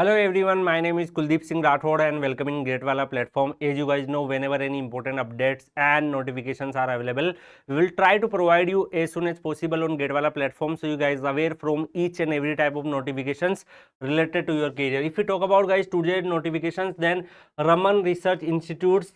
Hello everyone, my name is Kuldeep Singh Rathod and welcome in GATE Wallah platform. As you guys know, whenever any important updates and notifications are available, we will try to provide you as soon as possible on GATE Wallah platform, so you guys are aware from each and every type of notifications related to your career. If we talk about guys today's notifications, then Raman Research Institute's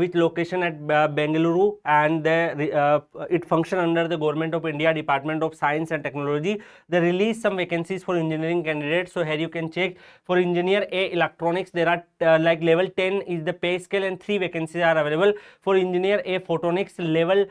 with location at Bengaluru, and it functions under the Government of India Department of Science and Technology. They release some vacancies for engineering candidates. So here you can check for engineer A electronics, there are like level 10 is the pay scale and 3 vacancies are available. For engineer A photonics, level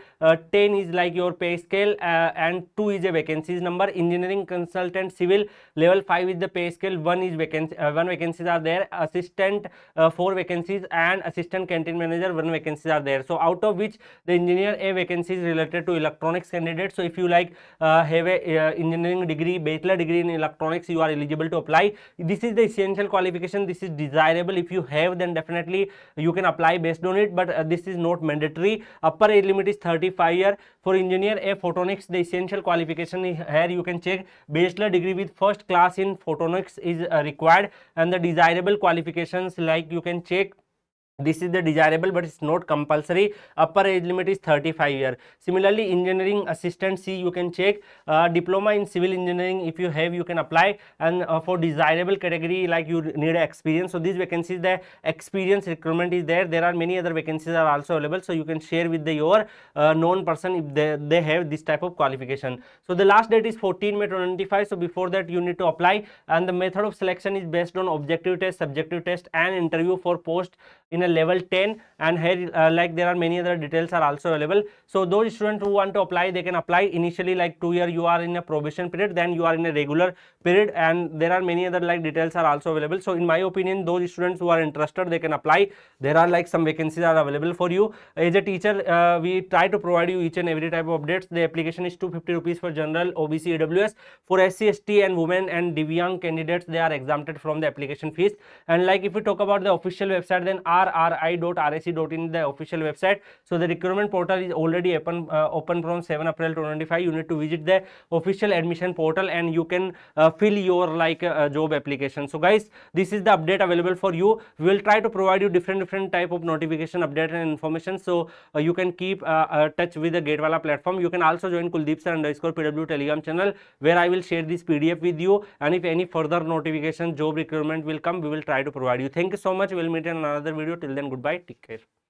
10 is like your pay scale and 2 is a vacancies number. Engineering consultant civil, level 5 is the pay scale, 1 is vacancy, 1 vacancies are there. Assistant 4 vacancies, and assistant canteen manager 1 vacancies are there. So out of which the engineer A vacancy is related to electronics candidates. So if you like have a engineering degree, bachelor degree in electronics, you are eligible to apply. This is the essential qualification. This is desirable. If you have, then definitely you can apply based on it, but this is not mandatory. Upper age limit is 35 years. For engineer A photonics, the essential qualification is here. You can check bachelor degree with first class in photonics is required, and the desirable qualifications, like you can check, this is the desirable but it's not compulsory. Upper age limit is 35 years. Similarly, engineering assistant C, you can check diploma in civil engineering. If you have, you can apply, and for desirable category, like you need experience. So these vacancies, the experience requirement is there. There are many other vacancies are also available, so you can share with your known person if they have this type of qualification. So the last date is 14 May 2025. So before that you need to apply, and the method of selection is based on objective test, subjective test and interview for post in level 10, and here like there are many other details are also available. So those students who want to apply, they can apply. Initially, like 2 years you are in a probation period, then you are in a regular period, and there are many other like details are also available. So in my opinion, those students who are interested, they can apply. There are like some vacancies are available for you. As a teacher, we try to provide you each and every type of updates. The application is 250 rupees for general, OBC, EWS. For SC, ST and women and Divyang candidates, they are exempted from the application fees. And like if we talk about the official website, then rri.rac.in, the official website. So the recruitment portal is already open from 7 April 2025. You need to visit the official admission portal, and you can fill your like job application. So guys, this is the update available for you. We will try to provide you different type of notification, update and information. So you can keep touch with the GATE Wallah platform. You can also join Kuldeep Sir _PW Telegram channel, where I will share this PDF with you, and if any further notification, job recruitment will come, we will try to provide you. Thank you so much. We will meet in another video. Till then, goodbye, take care.